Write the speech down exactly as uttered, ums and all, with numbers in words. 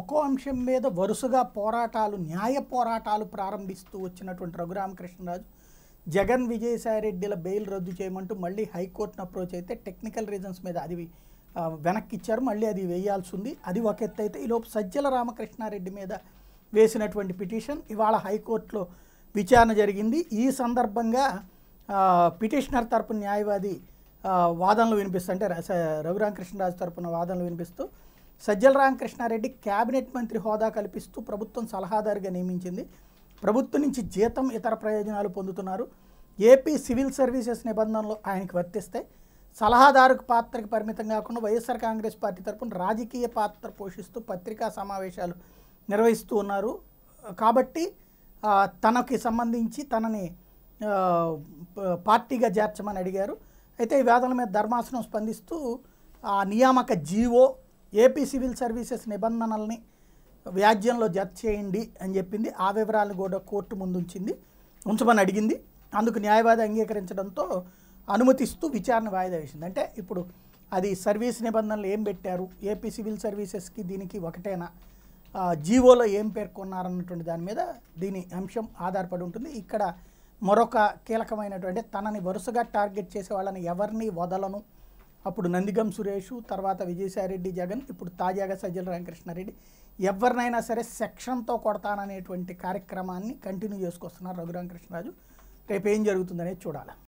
ఒక్కో అంశం మీద వరుసగా పోరాటాలు న్యాయ పోరాటాలు ప్రారంభిస్తూ వచ్చినటువంటి రఘురామకృష్ణరాజు జగన్ విజయసాయిరెడ్డిల బెయిల్ రద్దు చేయమంటూ మళ్ళీ హైకోర్టును అప్రోచ్ అయితే టెక్నికల్ రీజన్స్ మీద అది వెనక్కి ఇచ్చారు, మళ్ళీ అది వేయాల్సి ఉంది. అది ఒక ఎత్తు అయితే ఈలోపు సజ్జల రామకృష్ణారెడ్డి మీద వేసినటువంటి పిటిషన్ ఇవాళ హైకోర్టులో విచారణ జరిగింది. ఈ సందర్భంగా పిటిషనర్ తరపున న్యాయవాది వాదనలు వినిపిస్తుంటే రఘురామకృష్ణరాజు తరపున వాదనలు వినిపిస్తూ సజ్జల రామకృష్ణారెడ్డి క్యాబినెట్ మంత్రి హోదా కల్పిస్తూ ప్రభుత్వం సలహాదారుగా నియమించింది, ప్రభుత్వం నుంచి జీతం ఇతర ప్రయోజనాలు పొందుతున్నారు, ఏపీ సివిల్ సర్వీసెస్ నిబంధనలు ఆయనకు వర్తిస్తాయి, సలహాదారు పాత్రకి పరిమితం కాకుండా వైఎస్ఆర్ కాంగ్రెస్ పార్టీ తరపున రాజకీయ పాత్ర పోషిస్తూ పత్రికా సమావేశాలు నిర్వహిస్తూ ఉన్నారు కాబట్టి తనకి సంబంధించి తనని పార్టీగా చేర్చమని అడిగారు. అయితే ఈ వాదనల మీద ధర్మాసనం స్పందిస్తూ ఆ నియామక జీవో ఏపీ సివిల్ సర్వీసెస్ నిబంధనల్ని వ్యాజ్యంలో జత చేయండి అని చెప్పింది. ఆ వివరాలను కూడా కోర్టు ముందు ఉంచింది ఉంచమని అడిగింది. అందుకు న్యాయవాది అంగీకరించడంతో అనుమతిస్తూ విచారణ వాయిదా వేసింది. అంటే ఇప్పుడు అది సర్వీస్ నిబంధనలు ఏం పెట్టారు, ఏపీ సివిల్ సర్వీసెస్కి దీనికి ఒకటేనా, జీవోలో ఏం పేర్కొన్నారన్నటువంటి దాని మీద దీని అంశం ఆధారపడి ఉంటుంది. ఇక్కడ మరొక కీలకమైనటువంటి తనని వరుసగా టార్గెట్ చేసే వాళ్ళని ఎవరిని వదలను, అప్పుడు నందిగం సురేష్, తర్వాత విజయసాయిరెడ్డి, జగన్, ఇప్పుడు తాజాగా సజ్జల రామకృష్ణారెడ్డి, ఎవరినైనా సరే సెక్షన్తో కొడతాననేటువంటి కార్యక్రమాన్ని కంటిన్యూ చేసుకొస్తున్నారు రఘురామకృష్ణరాజు. రేపు ఏం జరుగుతుందనేది చూడాలి.